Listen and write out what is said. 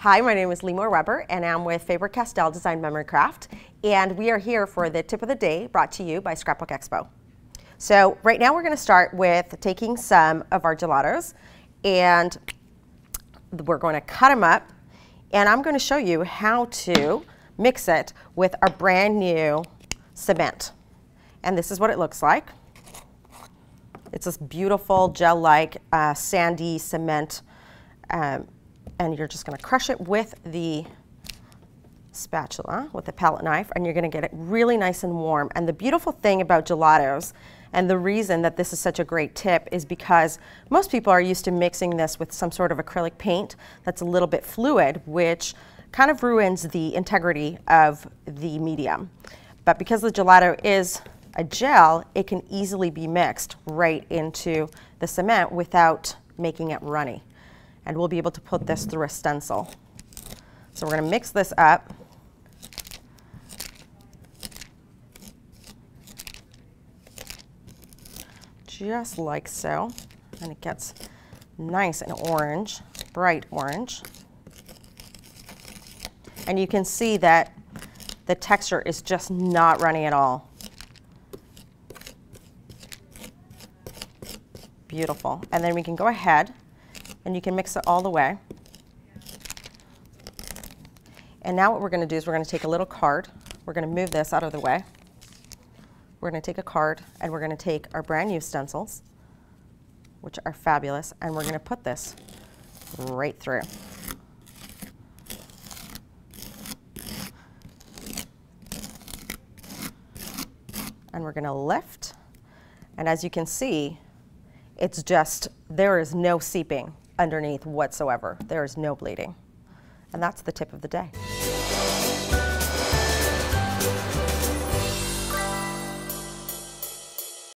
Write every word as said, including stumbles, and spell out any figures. Hi, my name is Limor Weber and I'm with Faber-Castell Design Memory Craft, and we are here for the tip of the day brought to you by Scrapbook Expo. So right now we're going to start with taking some of our gelatos and we're going to cut them up, and I'm going to show you how to mix it with our brand new cement. And this is what it looks like. It's this beautiful gel-like uh, sandy cement, um, and you're just going to crush it with the spatula, with a palette knife, and you're going to get it really nice and warm. And the beautiful thing about gelatos, and the reason that this is such a great tip, is because most people are used to mixing this with some sort of acrylic paint that's a little bit fluid, which kind of ruins the integrity of the medium. But because the gelato is a gel, it can easily be mixed right into the cement without making it runny. And we'll be able to put this through a stencil. So we're going to mix this up. Just like so. And it gets nice and orange, bright orange. And you can see that the texture is just not runny at all. Beautiful. And then we can go ahead and you can mix it all the way. And now what we're going to do is we're going to take a little card. We're going to move this out of the way. We're going to take a card and we're going to take our brand new stencils, which are fabulous, and we're going to put this right through. And we're going to lift, and as you can see, it's just, there is no seeping underneath whatsoever. There is no bleeding. And that's the tip of the day.